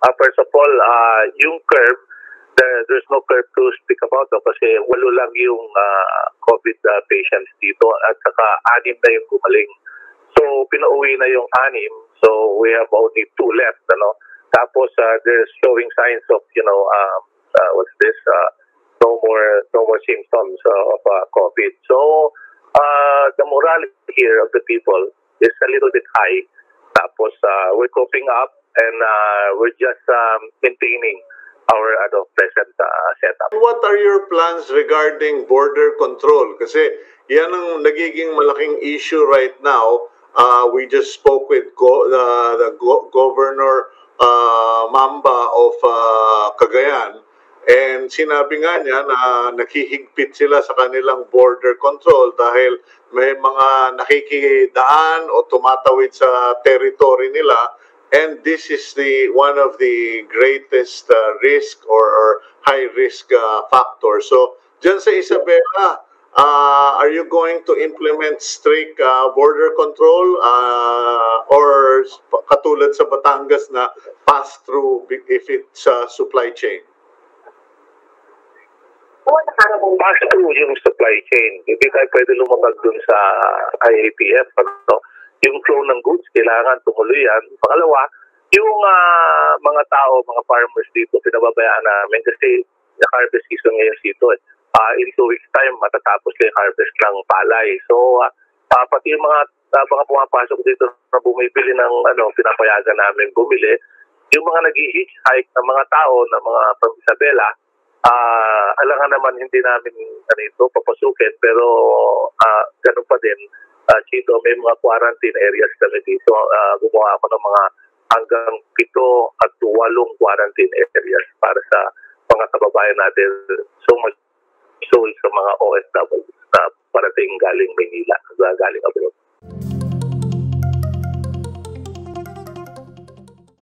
First of all, yung curve, there's no curve to speak about kasi walo lang yung COVID patients dito at saka 6 na yung gumaling. So, pinauwi na yung 6. So, we have only 2 left. Ano? Tapos, there's showing signs of, you know, no more symptoms of COVID. So, the morale here of the people is a little bit high. Tapos, we're coping up and we're just maintaining our present setup. What are your plans regarding border control? Kasi yan ang nagiging malaking issue right now. We just spoke with the Governor Mamba of Kagayan, and sinabi nga niya na nakihigpit sila sa kanilang border control dahil may mga nakikidaan o tumatawid sa territory nila, and this is the one of the greatest risk or high risk factor. So dyan sa Isabela, are you going to implement strict border control or katulad sa Batangas na pass-through if it's supply chain? Pass-through yung supply chain. Hindi tayo pwede lumabag dun sa IATF. Ano? Yung flow ng goods, kailangan tumuloy yan. Pangalawa, yung mga tao, mga farmers dito, pinababayaan namin kasi yung harvest season ngayon dito eh. In 2 weeks time matatapos yung harvest ng palay. So pati yung mga pumapasok dito na bumibili ng pinapayagan namin bumili, yung mga nag-hitchhike na mga tao na mga from Isabela, alangan naman hindi namin ito papasukin, pero ganun pa din, dito may mga quarantine areas kami dito. Gumawa ako ng mga hanggang 7 at 8 quarantine areas para sa mga kababayan natin. So sa mga OFW na parating galing Manila, galing abroad.